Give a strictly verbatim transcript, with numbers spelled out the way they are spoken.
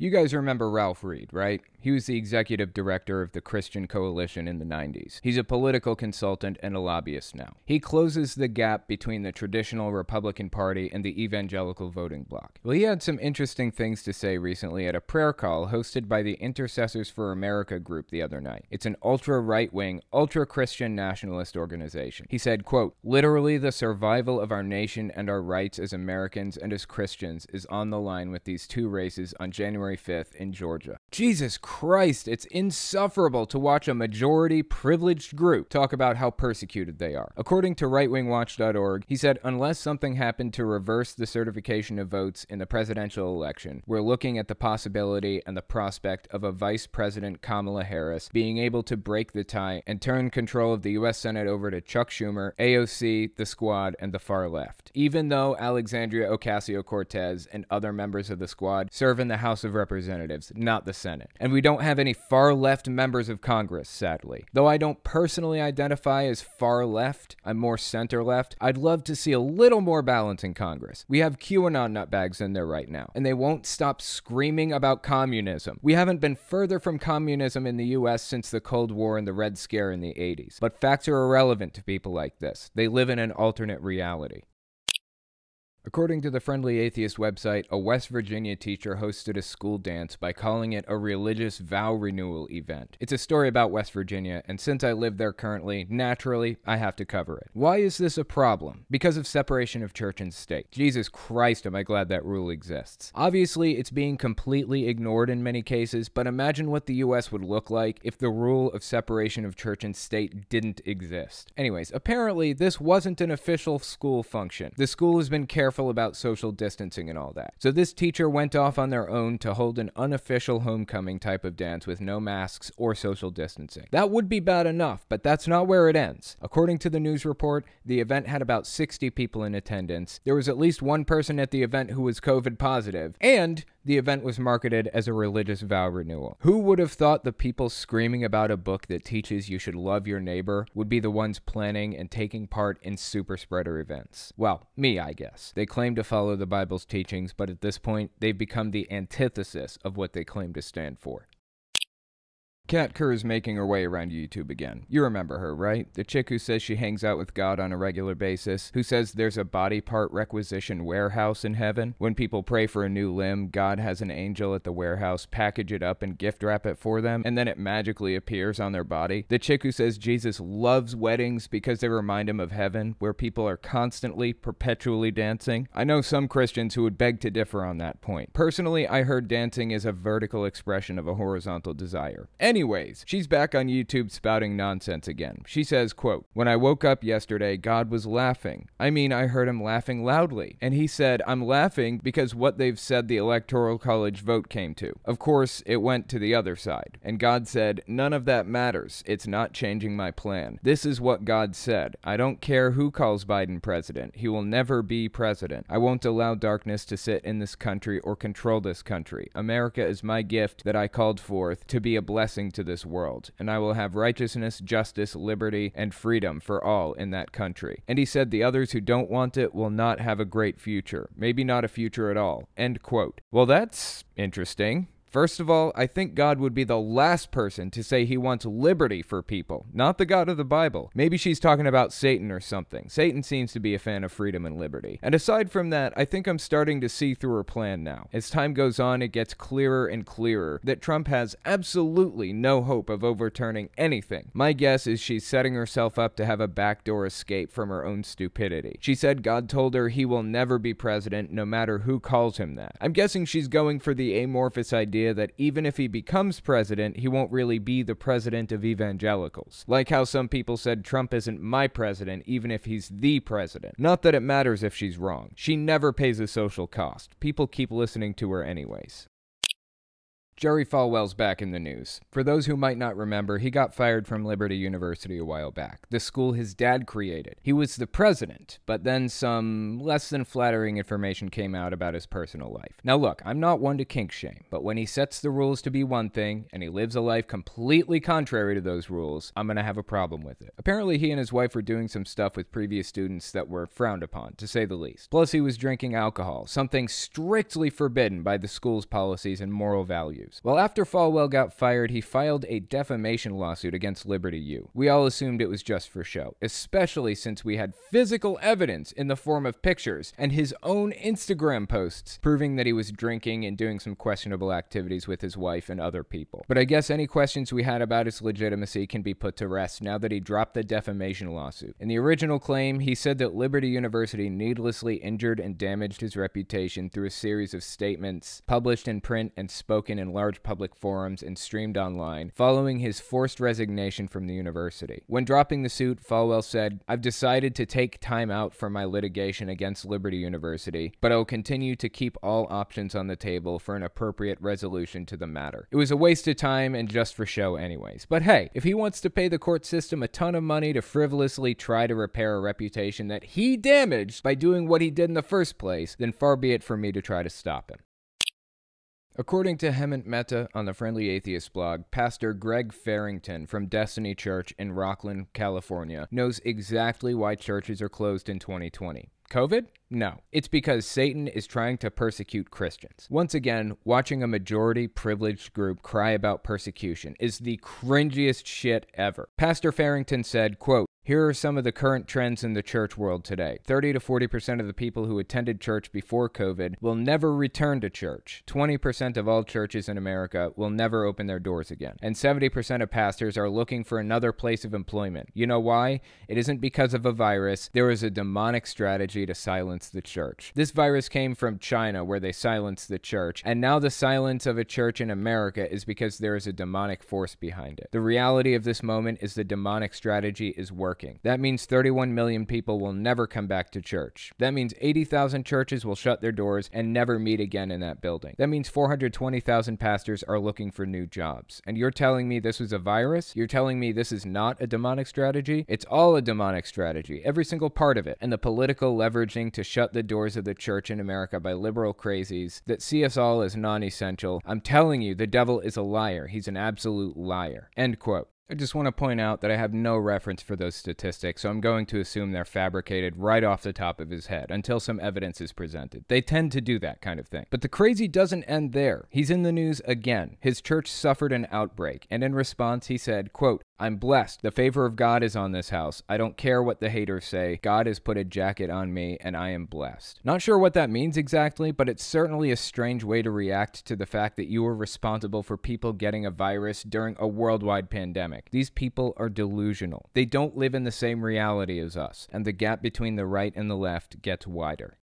You guys remember Ralph Reed, right? He was the executive director of the Christian Coalition in the nineties. He's a political consultant and a lobbyist now. He closes the gap between the traditional Republican Party and the evangelical voting bloc. Well, he had some interesting things to say recently at a prayer call hosted by the Intercessors for America group the other night. It's an ultra-right-wing, ultra-Christian nationalist organization. He said, quote, "Literally the survival of our nation and our rights as Americans and as Christians is on the line with these two races on January fifth in Georgia." Jesus Christ, it's insufferable to watch a majority privileged group talk about how persecuted they are. According to Right Wing Watch dot org, he said, unless something happened to reverse the certification of votes in the presidential election, we're looking at the possibility and the prospect of a Vice President Kamala Harris being able to break the tie and turn control of the U S Senate over to Chuck Schumer, A O C, the Squad, and the far left. Even though Alexandria Ocasio-Cortez and other members of the Squad serve in the House of Representatives, not the Senate. And we don't have any far-left members of Congress, sadly. Though I don't personally identify as far-left, I'm more center-left, I'd love to see a little more balance in Congress. We have QAnon nutbags in there right now, and they won't stop screaming about communism. We haven't been further from communism in the U S since the Cold War and the Red Scare in the eighties. But facts are irrelevant to people like this. They live in an alternate reality. According to the Friendly Atheist website, a West Virginia teacher hosted a school dance by calling it a religious vow renewal event. It's a story about West Virginia, and since I live there currently, naturally, I have to cover it. Why is this a problem? Because of separation of church and state. Jesus Christ, am I glad that rule exists. Obviously, it's being completely ignored in many cases, but imagine what the U S would look like if the rule of separation of church and state didn't exist. Anyways, apparently, this wasn't an official school function. The school has been careful about social distancing and all that. So this teacher went off on their own to hold an unofficial homecoming type of dance with no masks or social distancing. That would be bad enough, but that's not where it ends. According to the news report, the event had about sixty people in attendance. There was at least one person at the event who was COVID positive, and the event was marketed as a religious vow renewal. Who would have thought the people screaming about a book that teaches you should love your neighbor would be the ones planning and taking part in super spreader events? Well, me, I guess. They claim to follow the Bible's teachings, but at this point, they've become the antithesis of what they claim to stand for. Kat Kerr is making her way around YouTube again. You remember her, right? The chick who says she hangs out with God on a regular basis, who says there's a body part requisition warehouse in heaven. When people pray for a new limb, God has an angel at the warehouse package it up and gift wrap it for them, and then it magically appears on their body. The chick who says Jesus loves weddings because they remind him of heaven, where people are constantly, perpetually dancing. I know some Christians who would beg to differ on that point. Personally, I heard dancing is a vertical expression of a horizontal desire. Anyway, Anyways, she's back on YouTube spouting nonsense again. She says, quote, "When I woke up yesterday, God was laughing. I mean, I heard him laughing loudly. And he said, I'm laughing because what they've said the Electoral College vote came to. Of course, it went to the other side. And God said, none of that matters. It's not changing my plan. This is what God said. I don't care who calls Biden president. He will never be president. I won't allow darkness to sit in this country or control this country. America is my gift that I called forth to be a blessing to this world, and I will have righteousness, justice, liberty, and freedom for all in that country. And he said the others who don't want it will not have a great future, maybe not a future at all." End quote. Well, that's interesting. First of all, I think God would be the last person to say he wants liberty for people, not the God of the Bible. Maybe she's talking about Satan or something. Satan seems to be a fan of freedom and liberty. And aside from that, I think I'm starting to see through her plan now. As time goes on, it gets clearer and clearer that Trump has absolutely no hope of overturning anything. My guess is she's setting herself up to have a backdoor escape from her own stupidity. She said God told her he will never be president, no matter who calls him that. I'm guessing she's going for the amorphous idea that even if he becomes president, he won't really be the president of evangelicals. Like how some people said Trump isn't my president, even if he's the president. Not that it matters if she's wrong. She never pays a social cost. People keep listening to her anyways. Jerry Falwell's back in the news. For those who might not remember, he got fired from Liberty University a while back, the school his dad created. He was the president, but then some less than flattering information came out about his personal life. Now look, I'm not one to kink shame, but when he sets the rules to be one thing, and he lives a life completely contrary to those rules, I'm gonna have a problem with it. Apparently he and his wife were doing some stuff with previous students that were frowned upon, to say the least. Plus he was drinking alcohol, something strictly forbidden by the school's policies and moral values. Well, after Falwell got fired, he filed a defamation lawsuit against Liberty U. We all assumed it was just for show, especially since we had physical evidence in the form of pictures and his own Instagram posts proving that he was drinking and doing some questionable activities with his wife and other people. But I guess any questions we had about his legitimacy can be put to rest now that he dropped the defamation lawsuit. In the original claim, he said that Liberty University needlessly injured and damaged his reputation through a series of statements published in print and spoken in large public forums and streamed online following his forced resignation from the university. When dropping the suit, Falwell said, "I've decided to take time out from my litigation against Liberty University, but I'll continue to keep all options on the table for an appropriate resolution to the matter. It was a waste of time and just for show anyways." But hey, if he wants to pay the court system a ton of money to frivolously try to repair a reputation that he damaged by doing what he did in the first place, then far be it for me to try to stop him. According to Hemant Mehta on the Friendly Atheist blog, Pastor Greg Farrington from Destiny Church in Rocklin, California, knows exactly why churches are closed in twenty twenty. COVID? No. It's because Satan is trying to persecute Christians. Once again, watching a majority privileged group cry about persecution is the cringiest shit ever. Pastor Farrington said, quote, "Here are some of the current trends in the church world today. thirty to forty percent of the people who attended church before COVID will never return to church. twenty percent of all churches in America will never open their doors again. And seventy percent of pastors are looking for another place of employment. You know why? It isn't because of a virus. There is a demonic strategy to silence the church. This virus came from China, where they silenced the church. And now the silence of a church in America is because there is a demonic force behind it. The reality of this moment is the demonic strategy is working. That means thirty-one million people will never come back to church. That means eighty thousand churches will shut their doors and never meet again in that building. That means four hundred twenty thousand pastors are looking for new jobs. And you're telling me this was a virus? You're telling me this is not a demonic strategy? It's all a demonic strategy, every single part of it. And the political leveraging to shut the doors of the church in America by liberal crazies that see us all as non-essential. I'm telling you, the devil is a liar. He's an absolute liar." End quote. I just want to point out that I have no reference for those statistics, so I'm going to assume they're fabricated right off the top of his head until some evidence is presented. They tend to do that kind of thing. But the crazy doesn't end there. He's in the news again. His church suffered an outbreak, and in response he said, quote, "I'm blessed. The favor of God is on this house. I don't care what the haters say. God has put a jacket on me, and I am blessed." Not sure what that means exactly, but it's certainly a strange way to react to the fact that you were responsible for people getting a virus during a worldwide pandemic. These people are delusional. They don't live in the same reality as us, and the gap between the right and the left gets wider.